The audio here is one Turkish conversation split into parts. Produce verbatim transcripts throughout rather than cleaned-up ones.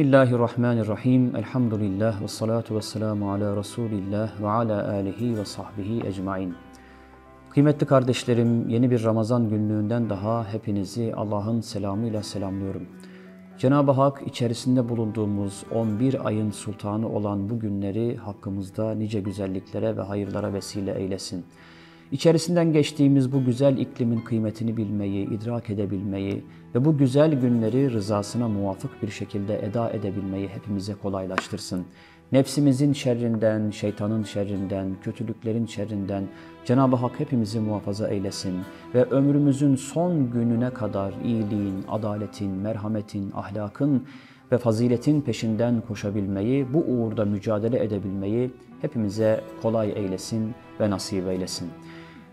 Bismillahirrahmanirrahim. Elhamdülillah ve salatu ve selamu ala Resulillah ve ala alihi ve sahbihi ecmain. Kıymetli kardeşlerim, yeni bir Ramazan günlüğünden daha hepinizi Allah'ın selamıyla selamlıyorum. Cenab-ı Hak içerisinde bulunduğumuz on bir ayın sultanı olan bu günleri hakkımızda nice güzelliklere ve hayırlara vesile eylesin. İçerisinden geçtiğimiz bu güzel iklimin kıymetini bilmeyi, idrak edebilmeyi ve bu güzel günleri rızasına muvafık bir şekilde eda edebilmeyi hepimize kolaylaştırsın. Nefsimizin şerrinden, şeytanın şerrinden, kötülüklerin şerrinden Cenab-ı Hak hepimizi muhafaza eylesin ve ömrümüzün son gününe kadar iyiliğin, adaletin, merhametin, ahlakın ve faziletin peşinden koşabilmeyi, bu uğurda mücadele edebilmeyi hepimize kolay eylesin ve nasip eylesin.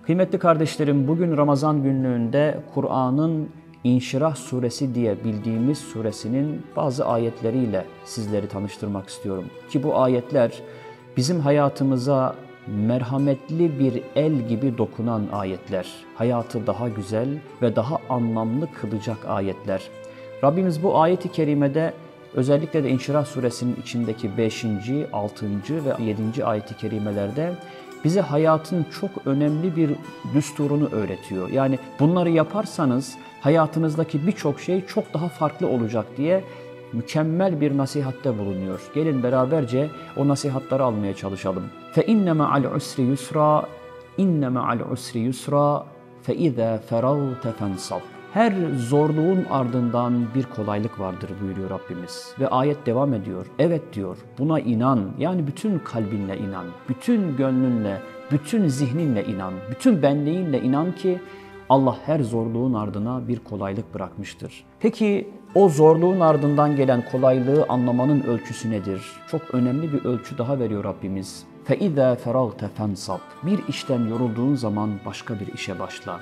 Kıymetli kardeşlerim, bugün Ramazan günlüğünde Kur'an'ın İnşirah suresi diye bildiğimiz suresinin bazı ayetleriyle sizleri tanıştırmak istiyorum. Ki bu ayetler bizim hayatımıza merhametli bir el gibi dokunan ayetler. Hayatı daha güzel ve daha anlamlı kılacak ayetler. Rabbimiz bu ayet-i kerimede özellikle de İnşirah suresinin içindeki beşinci, altıncı ve yedinci ayet-i kerimelerde bize hayatın çok önemli bir düsturunu öğretiyor. Yani bunları yaparsanız hayatınızdaki birçok şey çok daha farklı olacak diye mükemmel bir nasihatte bulunuyor. Gelin beraberce o nasihatları almaya çalışalım. فَاِنَّ مَعَ الْعُسْرِ يُسْرًا اِنَّ مَعَ الْعُسْرِ يُسْرًا فَاِذَا فَرَغْتَ فَانْصَبْ. Her zorluğun ardından bir kolaylık vardır buyuruyor Rabbimiz. Ve ayet devam ediyor. Evet diyor, buna inan. Yani bütün kalbinle inan, bütün gönlünle, bütün zihninle inan, bütün benliğinle inan ki Allah her zorluğun ardına bir kolaylık bırakmıştır. Peki o zorluğun ardından gelen kolaylığı anlamanın ölçüsü nedir? Çok önemli bir ölçü daha veriyor Rabbimiz. فَاِذَا فَرَغْتَ فَانْصَبْ. Bir işten yorulduğun zaman başka bir işe başla.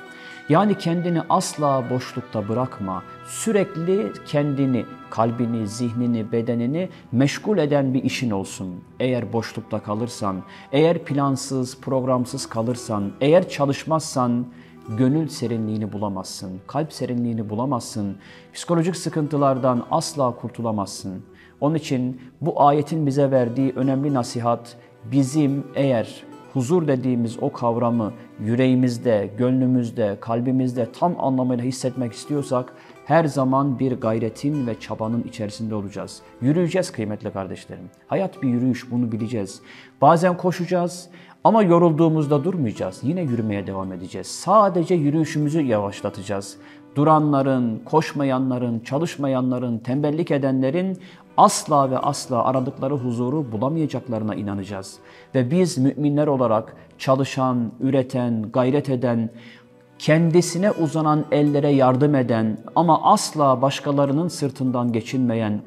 Yani kendini asla boşlukta bırakma. Sürekli kendini, kalbini, zihnini, bedenini meşgul eden bir işin olsun. Eğer boşlukta kalırsan, eğer plansız, programsız kalırsan, eğer çalışmazsan gönül serinliğini bulamazsın, kalp serinliğini bulamazsın, psikolojik sıkıntılardan asla kurtulamazsın. Onun için bu ayetin bize verdiği önemli nasihat, bizim eğer huzur dediğimiz o kavramı yüreğimizde, gönlümüzde, kalbimizde tam anlamıyla hissetmek istiyorsak her zaman bir gayretin ve çabanın içerisinde olacağız. Yürüyeceğiz kıymetli kardeşlerim. Hayat bir yürüyüş, bunu bileceğiz. Bazen koşacağız ama yorulduğumuzda durmayacağız. Yine yürümeye devam edeceğiz. Sadece yürüyüşümüzü yavaşlatacağız. Duranların, koşmayanların, çalışmayanların, tembellik edenlerin asla ve asla aradıkları huzuru bulamayacaklarına inanacağız. Ve biz müminler olarak çalışan, üreten, gayret eden, kendisine uzanan ellere yardım eden ama asla başkalarının sırtından geçinmeyen,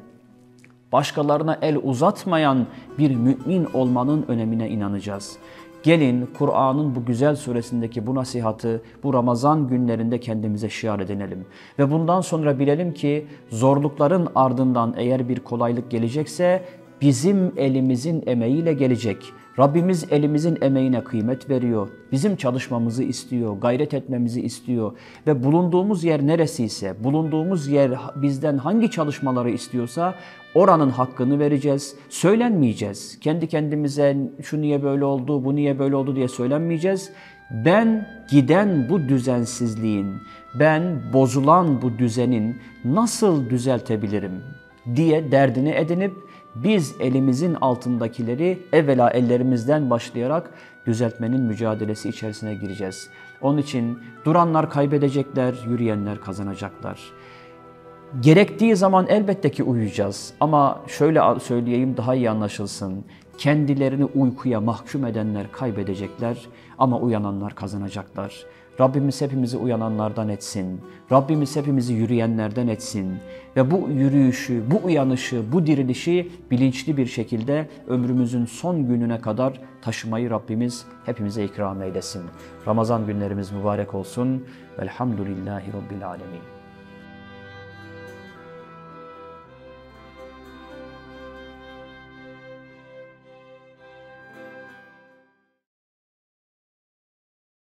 başkalarına el uzatmayan bir mümin olmanın önemine inanacağız. Gelin Kur'an'ın bu güzel suresindeki bu nasihatı bu Ramazan günlerinde kendimize şiar edinelim. Ve bundan sonra bilelim ki zorlukların ardından eğer bir kolaylık gelecekse bizim elimizin emeğiyle gelecek. Rabbimiz elimizin emeğine kıymet veriyor. Bizim çalışmamızı istiyor, gayret etmemizi istiyor. Ve bulunduğumuz yer neresiyse, bulunduğumuz yer bizden hangi çalışmaları istiyorsa oranın hakkını vereceğiz. Söylenmeyeceğiz. Kendi kendimize şu niye böyle oldu, bu niye böyle oldu diye söylenmeyeceğiz. Ben giden bu düzensizliğin, ben bozulan bu düzenin nasıl düzeltebilirim diye derdini edinip biz elimizin altındakileri evvela ellerimizden başlayarak düzeltmenin mücadelesi içerisine gireceğiz. Onun için duranlar kaybedecekler, yürüyenler kazanacaklar. Gerektiği zaman elbette ki uyuyacağız ama şöyle söyleyeyim daha iyi anlaşılsın. Kendilerini uykuya mahkum edenler kaybedecekler ama uyananlar kazanacaklar. Rabbimiz hepimizi uyananlardan etsin. Rabbimiz hepimizi yürüyenlerden etsin. Ve bu yürüyüşü, bu uyanışı, bu dirilişi bilinçli bir şekilde ömrümüzün son gününe kadar taşımayı Rabbimiz hepimize ikram eylesin. Ramazan günlerimiz mübarek olsun. Velhamdülillahi Rabbil Alemin.